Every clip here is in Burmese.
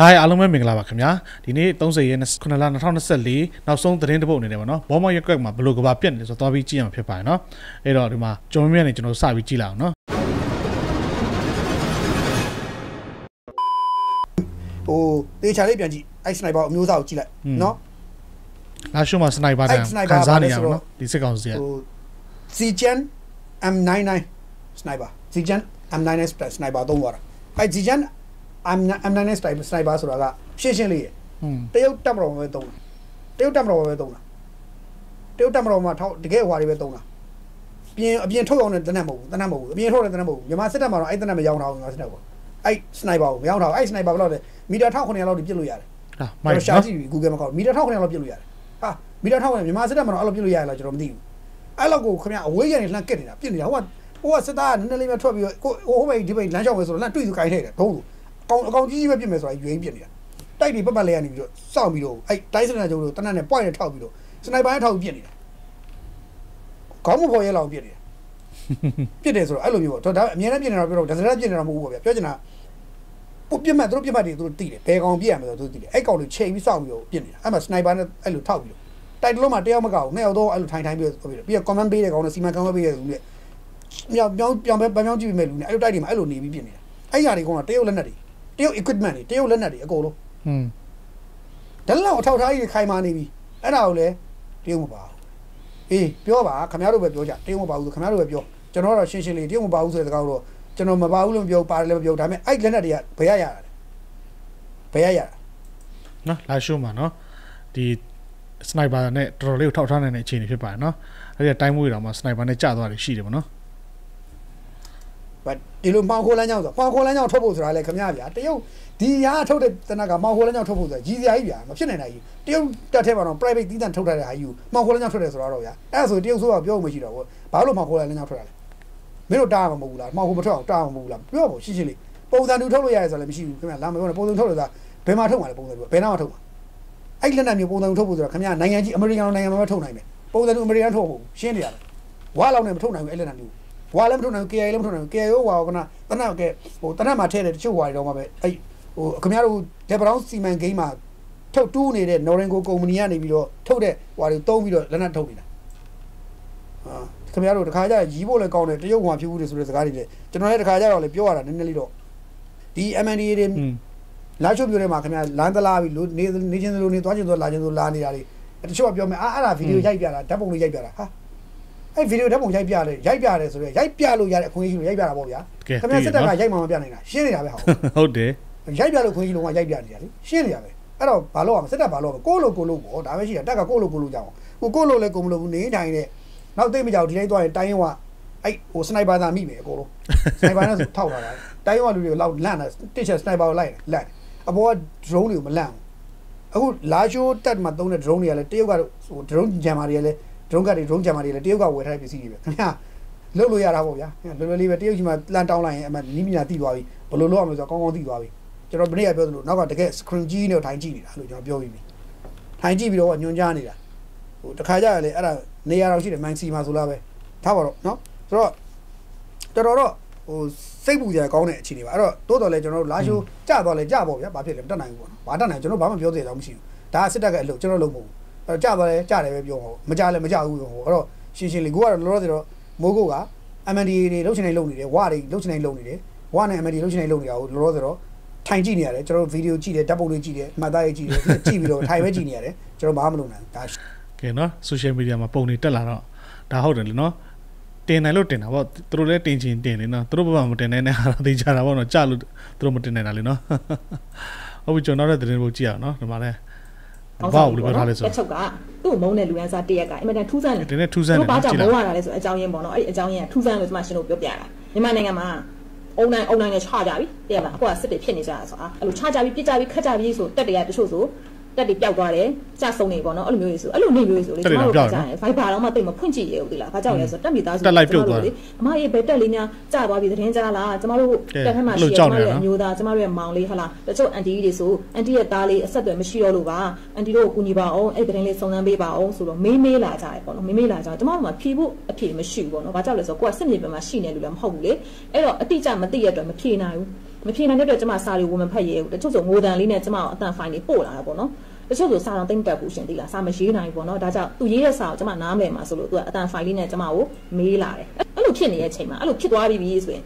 係阿龍妹明啦吧，今日啲呢34/9/2024နောက်ဆုံးသတင်းတစ်ပုဒ်အနေနဲ့ပေါ့နော်ဘောမောရက်ကွက်မှာဘလို့ကဘာပြက်နေဆိုတော့ပြီးကြည့်ရမှာဖြစ်ပါတယ်နော်အဲ့တော့ဒီမှာကျွန်တော်မြန်နေကျွန်တော်စပြီးကြည့်လိုက်အောင်နော်ဟိုတေချာလေးပြန်ကြည့်အဲ့စနိုက်ပါအမျိုးသားကိုကြည့်လိုက်နော်လာရှုမှာစနိုက်ပါတန်းခံစားနေရအောင်နော်ဒီစစ်ကောင်စီကဟို Zijan M99 စနိုက်ပါ Zijan M99 စနိုက်ပါသုံးပါတာအဲ့ Zijan M99 စနိုက်ပါဆိုတာကရှင်းရှင်းလေးရတရုတ်တပ်မတော်ပဲသုံးတာတရုတ်တပ်မတော်ပဲသုံးတာတရုတ်တပ်မတော်မှာထောက်တကယ်ဟွာတွေပဲသုံးတာအပြင်ထုတ်အောင်တဲ့တနက်မဟုတ်ဘူးအပြင်ထုတ်တဲ့တနက်မဟုတ်ဘူးမြန်မာစစ်တပ်မှာတော့အဲ့တနက်မရောက်တော့ဘူးငါစစ်တပ်ကအဲ့စနိုက်ပါကိုမရောက်တော့အဲ့စနိုက်ပါဘယ်လောက်လဲမီတာ 1900 လောက်ပြစ်လို့ရတယ်ဟာမိုက်နော်ရှာကြည့်ပြီ Google မှာကောက်မီတာ 1900 လောက်ပြစ်လို့ရတယ်ဟာမီတာ 1900 မြန်မာစစ်တပ်မှာတော့အဲ့လောက်ပြစ်လို့ရတယ်လားကျွန်တော်မသိဘူးအဲ့လောက်ကိုခင်ဗျအဝေးရန်လှန်ကက်နေတာပြစ်နေတာဟိုကစစ်သားကနည်းနည်းလေးပဲထွက်ပြီးဟိုဟိုဘက်ဒီဘက်လမ်းလျှောက်ပဲဆိုတော့လမ်းတွေ့သူခိုင်းနေတယ်ဒုံးလို့အကောင်ကြီးကြီးပဲပြစ်မယ်ဆိုတာရွေးပြစ်နေတာတိုက်တွေပတ်ပတ်လဲရနေပြီးတော့စောင့်ပြီးတော့အဲ့တိုင်းစနန်ကျုံတို့တနက်နဲ့ပွိုက်နဲ့ထောက်ပြီးတော့စနိုက်ပါနဲ့ထောက်ပြီးပြစ်နေတာခေါင်းမဖော်ရဲလောက်ပြစ်နေတာပြစ်တယ်ဆိုတော့အဲ့လိုမျိုးပေါ့ဒါအများနဲ့ပြစ်နေတာပြောတော့ဒါစရက်ပြစ်နေတာမဟုတ်ဘူးဗျာပြောချင်တာပိုပြတ်မှသူတို့ပြတ်မှတွေသူတို့တိတယ်ဘယ်ကောင်ပြတ်ရမလဲသူတို့တိတယ်အဲ့ကောင်တွေချိန်ပြီးစောင့်ပြီးတော့ပြစ်နေတာအဲ့မှာစနိုက်ပါနဲ့အဲ့လိုထောက်ပြီးတော့တိုက်တလုံးမှာတယောက်မကောက်နဲ့တော့အဲ့လိုထိုင်ပြီးတော့ပြီးတော့ comment ပေးတဲ့ကောင်နဲ့စီမံကောင်ပေးတဲ့လူနဲ့ပြောင်းကြည့်ပြီးမဲ့လူနဲ့အဲ့လိုတိုက်တွေမှာအဲ့လိုနေပြီးပြစ်နေတာအဲ့ຢာတွေကောင်ကတယောက်လက်နက်တွေတယောက် equipment တွေတယောက်လက်နက်တွေအကုန်လုံးဒါလောက်အထောက်ထားကြီးတွေခိုင်မာနေပြီအဲ့ဒါကိုလေတယောက်မပါဘူးအေးပြောပါခင်ဗျားတို့ပဲပြောကြတယောက်မပါဘူးဆိုခင်ဗျားတို့ပဲပြောကျွန်တော်ကတော့ရှင်းရှင်းလေးတယောက်မပါဘူးဆိုတဲ့ကောင်တော့ကျွန်တော်မပါဘူးလို့ပြောပါတယ်လည်းမပြောဒါပေမဲ့အဲ့လက်နက်တွေကဘယ်ရရတာလဲဘယ်ရရတာနော်လာရှုံးမှာနော်ဒီစနိုက်ပါနဲ့တော်တော်လေးကိုထောက်ထားနိုင်တဲ့အခြေအနေဖြစ်ပါတယ်နော်အဲ့ဒီတိုင်းမွေးတော်မှာစနိုက်ပါနဲ့ကြာသွားတယ်ရှိတယ်ပေါ့နော်ဘာဒီလိုမောင်ခိုးလမ်းကြောင်းဆိုမောင်ခိုးလမ်းကြောင်းထုတ်ဖို့ဆိုတာလေခင်ဗျားဗျာတရုတ်ဒီရာထုတ်တဲ့တနက်ကမောင်ခိုးလမ်းကြောင်းထုတ်ဖို့ဆိုတာကြီးစရာကြီးဗျာမဖြစ်နိုင်တာကြီးတရုတ်တက်ထဲမှာတော့ private သီးသန့်ထုတ်ထားတဲ့ဟာကြီးကိုမောင်ခိုးလမ်းကြောင်းထွက်တယ်ဆိုတော့ဗျာအဲ့ဒါဆိုတရုတ်ဆိုတော့ပြောမှမရှိတော့ဘူးဘာလို့မောင်ခိုးလမ်းကြောင်းထွက်တာလဲမင်းတို့တားမှာမဟုတ်ဘူးလားမောင်ခိုးမထွက်အောင်တားမှာမဟုတ်ဘူးလားပြောဖို့ရှင်းရှင်းလေးပုံစံတူထုတ်လို့ရတယ်ဆိုလည်းမရှိဘူးခင်ဗျာလာမပြောနဲ့ပုံစံထုတ်လို့ဆိုတာဘယ်မှာထုတ်မှာလဲပုံစံတူဘယ်နာမှာထုတ်မှာအဲ့လက်နက်မျိုးပုံစံထုတ်ဖို့ဆိုတာခင်ဗျာနိုင်ငံကြီးအမေရိကန်နိုင်ငံမှာထုတ်နိုင်မယ်ပုံစံတူအမေရိကန်ထုတ်ဖို့ရှင်းနေရတယ်ဝါလောက်နဲ့မထုတ်နိုင်ဘူးအဲ့လက်နက်မျိုးဝါလည်းမထုတ်နိုင်ဘူး KIA လည်းမထုတ်နိုင်ဘူး KIA ဝါကနာတနက်ကဟိုတနက်မှာထည့်တယ်တချို့ဝါတွေတော့မှပဲအဲ့ဟိုခင်ဗျားတို့ဒေဗရောင်းစီမန်ဂိမ်းမှာထုတ်တူးနေတဲ့ Norinco ကုမ္ပဏီကနေပြီးတော့ထုတ်တဲ့ဝါတွေတုံးပြီးတော့လက်နက်ထုတ်နေတာဟာခင်ဗျားတို့တခါကြရီးဖို့လည်းကောင်းတယ်တရုတ်ဝါဖြစ်ဘူးတယ်ဆိုတဲ့စကားတွေလည်းကျွန်တော်လည်းတခါကြတော့လည်းပြောရတာနည်းနည်းလေးတော့ဒီ MNDA တွေလာချုပ်ပြောနေမှာခင်ဗျားလမ်းသလားပြီးနေချင်းလိုနေသွားချင်းဆိုလာချင်းဆိုလာနေတာတွေတချို့ကပြောမယ်အဲ့ဒါဗီဒီယိုရိုက်ပြတာဓာတ်ပုံလေးရိုက်ပြတာဟာအဲ့ဗီဒီယိုဓာတ်ပုံရိုက်ပြတယ်ဆိုတော့ရိုက်ပြလို့ရတဲ့အခွင့်အရေးကိုရိုက်ပြတာပေါ့ဗျာခင်ဗျားစစ်တပ်ကရိုက်မှမပြနိုင်တာရှင်းနေတာပဲဟုတ်တယ်ရိုက်ပြလို့ခွင့်အရေးလုံးကရိုက်ပြနေတာလေရှင်းနေတာပဲအဲ့တော့ဘာလို့အောင်စစ်တပ်ဘာလို့ကိုလို့ပေါ့ဒါပဲရှိတာတက်ကကိုလို့ကြောင်ကိုလို့လည်းကိုမလို့ဘူးနေတိုင်းနဲ့နောက်သိမကြောက်ဒီတိုင်းသွားရင်တိုင်းရောကအဲ့ဟိုစနိုက်ပါသာမိမယ်အကုန်လုံးစနိုက်ပါနဲ့ဆိုထောက်လာတာတိုင်းရောလူတွေကိုလောက်လန့်တာတစ်ချက်စနိုက်ပါကိုလိုက်လန့်အပေါ်က drone တွေကိုမလန့်ဘူးအခုလာချိုးတက်မှာသုံးတဲ့ drone တွေကလည်းတရုတ်ကဟို drone ဂျမ်မာတွေကလည်း drone ဂျမ်မာတွေလည်းတရုတ်ကဝယ်ထားတဲ့ပစ္စည်းတွေပဲခင်ဗျာလုတ်လို့ရတာပေါ့ဗျာလွယ်လွယ်လေးပဲတရုတ်ကြီးမှာလန့်တောင်းလိုက်ရင်အမှနီးမီနာတိသွားပြီဘယ်လိုလုပ်ရမလဲဆိုတော့ကောင်းကောင်းတိသွားပြီကျွန်တော်ဒီနေ့ကပြောသလိုနောက်ကတကယ် screen ကြီးနဲ့ထိုင်ကြည့်နေတာလို့ကျွန်တော်ပြောပြီးပြီထိုင်ကြည့်ပြီးတော့ညွန်ကြားနေတာဟိုတခါကြရလေအဲ့ဒါနေရာတော့ရှိတယ်မိုင်းစီမှာဆိုလားပဲထားပါတော့เนาะဆိုတော့တော်တော်တော့ဟိုစိတ်ပူကြကောင်းတဲ့အခြေအနေပါအဲ့တော့တိုးတော်လဲကျွန်တော်တို့လာရှိုးကြသွားလဲကြပေါ့ဗျာဘာဖြစ်လဲမတတ်နိုင်ဘူးပေါ့နော်ဘာတတ်နိုင်ကျွန်တော်ဘာမှပြောသေးတာမရှိဘူးဒါစစ်တပ်ကအလုပ်ကျွန်တော်လုပ်မဟုတ်ဘူးအဲ့တော့ကြသွားလဲကြတယ်ပဲပြောဟောမကြလဲမကြဘူးဟောအဲ့တော့ရှင်းရှင်းလေးကိုကတော့လောလောဆယ်တော့မိုးကုတ်က MND တွေလုပ်ချင်နေလုပ်နေတယ်ဝါတွေလုပ်ချင်နေလုပ်နေတယ်ဝါနဲ့ MND လုပ်ချင်နေလုပ်နေတာကိုလောလောဆယ်တော့ထိုင်ကြည့်နေရတယ်ကျွန်တော်ဗီဒီယိုကြည့်တယ်ဓာတ်ပုံတွေကြည့်တယ်မှတ်သားရေးကြည့်တယ်ကြည့်ပြီးတော့ထိုင်ပဲကြည့်နေရတယ်ကျွန်တော်ဘာမှမလုပ်နိုင်ဘူးဒါကဲနော်ဆိုရှယ်မီဒီယာမှာပုံတွေတက်လာတော့ဒါဟုတ်တယ်လေနော်တင်နိုင်လို့တင်တာပေါ့သူတို့လည်းတင်ချင်တင်လေနော်သူတို့ဘာမှမတင်နိုင်နဲ့ဟာသိကြတာပေါ့နော်ကြလို့သူတို့မတင်နိုင်တာလေနော်ဟုတ်ပြီကျွန်တော်လည်းတင်ဖို့ကြည့်ရအောင်နော်ဒီမှာလည်းဘာလို့ပြောထားလဲဆိုတော့ချုပ်ကသူ့မုန်းတဲ့လူရန်စားတရက်ကအင်မတန်ထူးဆန်းတယ်တင်နေထူးဆန်းတယ်ဘာကြောင့်မုန်းရတာလဲဆိုအကြောင်းရင်းပေါ့နော်အဲ့အကြောင်းရင်းကထူးဆန်းလို့ကျွန်မရှင်တို့ပြောပြတာမြန်မာနိုင်ငံမှာအုံနိုင်နဲ့ချကြပြီတရက်မှာအခုကစစ်တွေဖြစ်နေကြတာဆိုအဲ့လိုချကြပြီပြစ်ကြပြီခတ်ကြပြီဆိုတက်တရက်တချို့ဆိုတက်တွေပျောက်သွားတယ်ကြဆုံနေပေါ့နော်အဲ့လိုမျိုးကြီးဆိုအဲ့လိုနေမျိုးကြီးဆိုလေကျွန်တော်တို့ကြားတယ် Viber တော့မှတိတ်မဖွင့်ကြည့်ရဘူးဒီလားဘာကြောင့်လဲဆိုတော့တက်မိသားစုကျွန်တော်တို့လေအမရဲ့ဘယ်တက်လေးများကြာသွားပြီသတင်းကြားလားကျွန်တော်တို့တက်ထက်မှရှိရတဲ့မျိုးသားကျွန်တော်တို့ရဲ့မောင်လေးဟာလားတချို့ anti တွေဆို anti ရဲ့သားလေးအဆက်အသွယ်မရှိတော့လို့ပါ anti တို့ကိုကူညီပါအောင်အဲ့သတင်းလေးစုံစမ်းပေးပါအောင်ဆိုတော့မေးလာကြတယ်ပေါ့နော်မေးလာကြကျွန်တော်တို့ကဖြေဖို့အဖြေမရှိဘူးပေါ့နော်ဘာကြောင့်လဲဆိုတော့ကိုကစစ်မြေပြင်မှာရှိနေလို့လည်းမဟုတ်ဘူးလေအဲ့တော့အတိအကျမသိရတော့မဖြေနိုင်ဘူး咪偏緊啲咧，只嘛沙料會咪批嘢，你初做我哋呢咧只嘛，但係快啲煲啦係噃咯。你初做沙料丁就好成啲啦，沙咪少啲係噃咯。但係就對嘢嘅時候只嘛拿咩嘛數落多，但係快啲咧只嘛我未啦嘅。一路偏你嘅錢嘛，一路偏多阿 B B 嘅。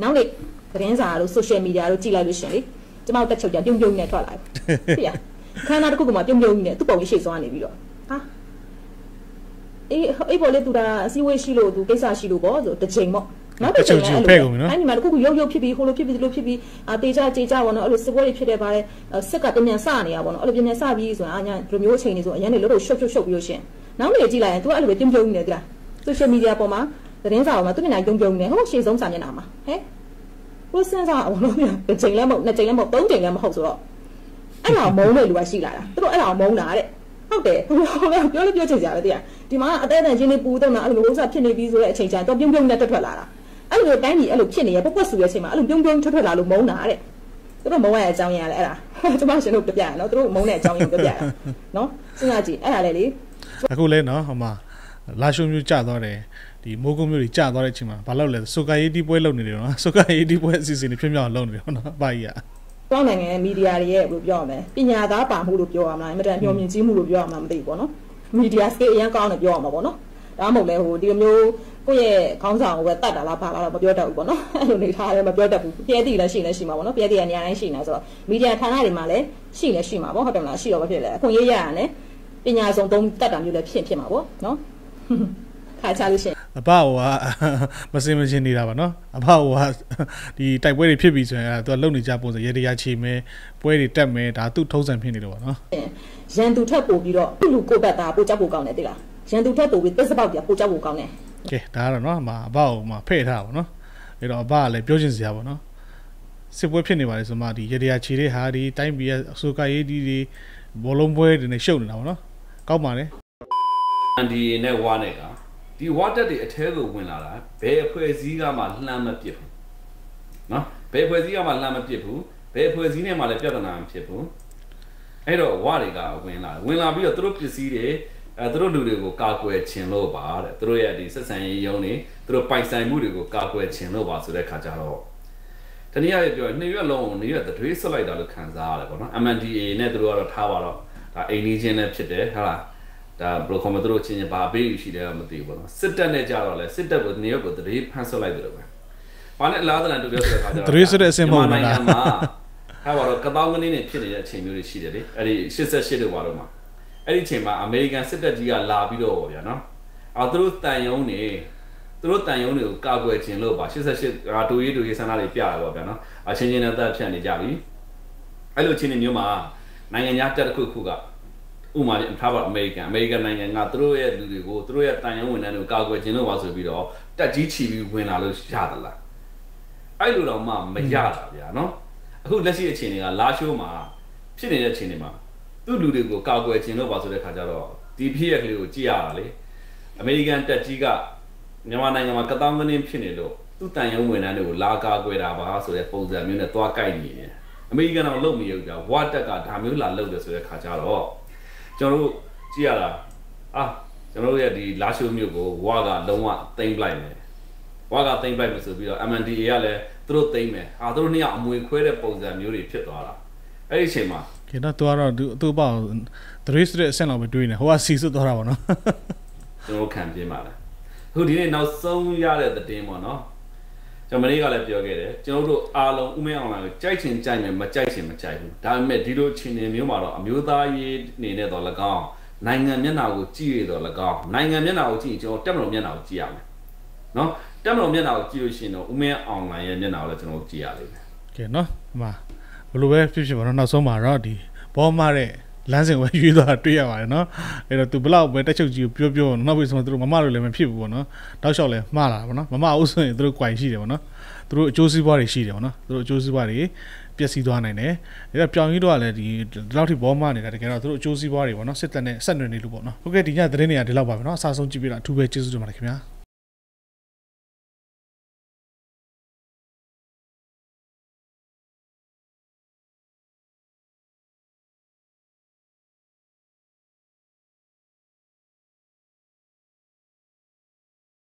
嗱你睇下路 social media 路之類路上啲，只嘛我得抽人用用嘅出嚟，係啊，睇下啲姑媽用用嘅都報啲寫上嚟邊度嚇。 一波咧，都啦，四位西路，都幾曬西路嗰度，得錢麼？嗱，得錢就平咁咯。哎，你咪嗰個悠悠皮皮，好咯皮皮，老皮皮，啊，地價地價，我呢，我哋四個人皮皮把，四個都廿三年啊，我呢，我哋廿三比，所以啊，人仲有錢呢，所以人哋攞到少有錢。嗱，我哋之嚟，都係攞點用嘅，對啦。所以上面啲阿婆嘛，就點曬嘛，都係拿用用嘅，好似種三年啊嘛，嘿，我先曬我攞嘅，整兩木，整兩木，都整兩木好咗咯。一樓冇咩料係事嚟啦，都一樓冇拿咧。 ဟုတ်တယ်ဟိုကပြောလို့ပြောချင်ကြတယ်တဲ့ဒီမှာအသေးအတန်ချင်းလေးပူတော့မှအဲ့လိုဥစားဖြစ်နေပြီဆိုတဲ့အချိန်ကျရင်တော့ပြုံးပြုံးနဲ့တက်ထွက်လာတာအဲ့လိုတိုင်းကြီးအဲ့လိုဖြစ်နေရပွက်ပွက်ဆူရဲ့အချိန်မှာအဲ့လိုပြုံးပြုံးထွက်ထွက်လာလို့မုန်းတာတဲ့သူတို့မုန်းရတဲ့အကြောင်းရင်းရတယ်အဲ့ဒါကျွန်မရှင်တို့ပြပြရနော်သူတို့မုန်းတဲ့အကြောင်းရင်းပြပြရနော်စဉ်းစားကြည့်အဲ့ဒါလေလေအခုလဲနော်ဟိုမှာလာရှုံမျိုးကြာသွားတယ်ဒီမိုးကုံမျိုးကြီးကြာသွားတဲ့အချိန်မှာဘာလို့လဲဆိုကာရေးတီးပွဲလုပ်နေတယ်နော်ဆိုကာရေးတီးပွဲအစီအစဉ်တွေဖြစ်မြောက်လုပ်နေတယ်နော်ဘာကြီးอ่ะ တောင်းနိုင်ငံမီဒီယာတွေရဲ့ဘယ်လိုပြောရမလဲပညာသားပါမှုလို့ပြောရမလားအမှန်တန်မျှော်မြင်ကြီးမှုလို့ပြောရမလားမသိဘူးပေါ့နော်မီဒီယာစကေးအရင်ကောင်းတယ်ပြောရမှာပေါ့နော်ဒါမှမဟုတ်လဲဟိုဒီလိုမျိုးကိုယ့်ရဲ့ခေါင်းဆောင်ကိုပဲတတ်တာလားပါလားတော့မပြောတတ်ဘူးပေါ့နော်အဲ့လိုနေထားတယ်မပြောတတ်ဘူးပြည့်တည်လည်းရှိလည်းရှိမှာပေါ့နော်ပြည့်တည်ရနေရာတိုင်းရှိနေဆိုတော့မီဒီယာဌာနတွေမှာလည်းရှိမှာပေါ့ဟုတ်တယ်မလားရှိတော့မဖြစ်လဲအခွင့်အရေးရရတယ်ပညာဆောင်သုံးတတ်တာမျိုးလည်းဖြစ်မှာပေါ့နော်ခါချလို့ရှိရင် အဘဟိုကမစင်မချင်းနေတာပါနော်အဘဟိုကဒီတိုက်ပွဲတွေဖြစ်ပြီဆိုရင်သူကလုံနေကြပုံစံရေတရာချီမဲပွဲတွေတက်မဲဒါသူ့ထုံးစံဖြစ်နေလို့ပါနော်ရန်သူထပ်ပို့ပြီးတော့လူကိုပတ်တာပို့ကြောက်ကိုကောင်းတယ်သိလားရန်သူထပ်ပို့ပြီးတက်စပေါက်ပြပို့ကြောက်ကိုကောင်းတယ်ကဲဒါကတော့နော်အမအဘဟိုမှာဖဲ့ထားပါနော်အဲ့တော့အဘကလည်းပြောချင်စရာပါနော်စစ်ပွဲဖြစ်နေပါလေဆိုမှဒီရေတရာချီတွေဟာဒီတိုင်းပြည်ရဲ့အစိုးရရေးဒီတွေဘောလုံးပွဲတွေနဲ့ရှုပ်နေတာပါနော်ကောက်ပါလေအန်ဒီနဲ့ဝါနဲ့က ဒီ water တွေအထဲကိုဝင်လာတာဘယ်အဖွဲ့အစည်းကမှလှမ်းမပစ်ဘူးနော်ဘယ်အဖွဲ့အစည်းနဲ့မှလည်းပြဿနာမဖြစ်ဘူးအဲ့တော့ဝါတွေကဝင်လာဝင်လာပြီးတော့သူတို့ပစ္စည်းတွေသူတို့လူတွေကိုကာကွယ်ခြင်းလို့ပါတယ်သူတို့ရဲ့ဒီဆက်ဆံရေးယုံနေသူတို့ပိုင်ဆိုင်မှုတွေကိုကာကွယ်ခြင်းလို့ပါဆိုတဲ့ခါကြတော့တနည်းအားဖြင့်ပြောရင်နှစ်ရွက်လုံးကိုနှစ်ရွက်တသွေးဆွလိုက်တာလို့ခံစားရတယ်ပေါ့နော် MNDA နဲ့သူတို့ကတော့ထားပါတော့ဒါအိမ်ကြီးချင်းနဲ့ဖြစ်တယ် ဟုတ်လား ဒါ broker မတို့တို့ချင်းပါပေးရှိတယ်မသိဘူးနော်စစ်တပ်နဲ့ကြတော့လဲစစ်တပ်ကိုနေရကိုတရေဖမ်းဆုပ်လိုက်တယ်လို့ပဲဘာနဲ့အလားတန်တူပြောဆိုတာခါကျတော့တရေဆိုတဲ့အစင်ပေါ်မှာနိုင်ငံမှာဟာပါတော့ကတောင်းကနေနဲ့ဖြစ်နေတဲ့အခြေမျိုးတွေရှိတယ်လေအဲ့ဒီ88 ရှစ်တွေဝါတော့မှာအဲ့ဒီချိန်မှာအမေရိကန်စစ်တပ်ကြီးကလာပြီးတော့ဗောဗျာနော်သူတို့တန်ယုံနေသူတို့တန်ယုံတွေကိုကာကွယ်ခြင်းလို့ပါ88 ရာသူကြီးတွေဆန္ဒတွေပြရပါဗောဗျာနော်အချင်းချင်းနဲ့တက်ဖြန့်နေကြပြီအဲ့လိုချင်းနေမျိုးမှာနိုင်ငံညာတက်တစ်ခုခုက ဥမာအင်ထားပါအမေရိကန်နိုင်ငံငါတို့ရဲ့လူတွေကိုသူတို့ရဲ့တန်ယုံဝင်တဲ့တွေကိုကာကွယ်ခြင်းလို့ပါဆိုတဲ့ခါကျတော့ဒီဖြစ်ရကလေးကိုကြည့်ရတာလေအမေရိကန်တက်ကြီးကမြန်မာနိုင်ငံမှာကတောင်းကနေဖြစ်နေလို့သူ့တန်ယုံဝင်တဲ့တွေကိုလာကာကွယ်တာပါဆိုတဲ့ပုံစံမျိုးနဲ့သွားကိုက်နေတယ်အမေရိကန်တော့မလုပ်မရဘူးဗျာဝါတက်ကဒါမျိုးလာလုပ်တယ်ဆိုတဲ့ခါကျတော့ ကျွန်တော်တို့ကြည့်ရတာအာကျွန်တော်တို့ရဲ့ဒီလာရှိုးမျိုးကိုဝါကလုံးဝသိမ့်ပလိုက်မယ်ဆိုပြီးတော့ MNDA ကလည်းသူတို့သိမ့်မယ်ဟာသူတို့နှစ်ယောက်အမွေခွဲတဲ့ပုံစံမျိုးတွေဖြစ်သွားတာအဲ့ဒီအချိန်မှာကျွန်တော်ခံပြင်းပါတယ်အခုဒီနေ့နောက်ဆုံးရတဲ့သတင်းပေါ့နော်ကျွန်မလေးကလည်းပြောခဲ့တယ်ကျွန်တော်တို့အားလုံးဥမင်းအောင်လာကိုကြိုက်ချင်ကြိုက်မယ်မကြိုက်ချင်မကြိုက်ဘူးဒါပေမဲ့ဒီလိုအခြေအနေမျိုးမှာတော့အမျိုးသားရေးအနေနဲ့တော့လည်းကောင်း နိုင်ငံမျက်နှာကိုကြည့်ရတော့လည်းကောင်းနိုင်ငံမျက်နှာကိုကြည့်ရင်ကျွန်တော်တက်မလို့မျက်နှာကိုကြည့်ရလိမ့်မယ်ကဲနော်ဒီမှာဘယ်လိုပဲဖြစ်ဖြစ်ပါတော့နောက်ဆုံးမှာတော့ဒီဘောမရဲ့လမ်းစဉ်ကိုရွေးသွားတွေ့ရပါတယ်နော်အဲ့တော့သူဘလောက်ပဲတက်ချုပ်ကြီးကိုပြောပြောနောက်ပိတ်ဆုံးသူတို့မမလို့လည်းမဖြစ်ဘူးပေါ့နော်တောက်လျှောက်လည်းမှားလာပါနော်မမအုပ်စုရင်သူတို့ကွိုင်ရှိတယ်ပေါ့နော်သူတို့အကျိုးစီးပွားတွေရှိတယ်ပေါ့နော်သူတို့အကျိုးစီးပွားတွေ ပျက်စီးသွားနိုင်တယ်အဲ့တော့ပြောင်းပြီးတော့လည်းဒီလောက်ထိဘောမနေကတကယ်တော့သူတို့အကျိုးစီးပွားတွေပေါ့နော်စစ်တပ်နဲ့ဆက်နွယ်နေလို့ပေါ့နော်ဟုတ်ကဲ့ဒီညသတင်းတွေကဒီလောက်ပါပဲနော်အစားဆုံးကြည့်ပြတာအထူးပဲကျေးဇူးတင်ပါတယ်ခင်ဗျာ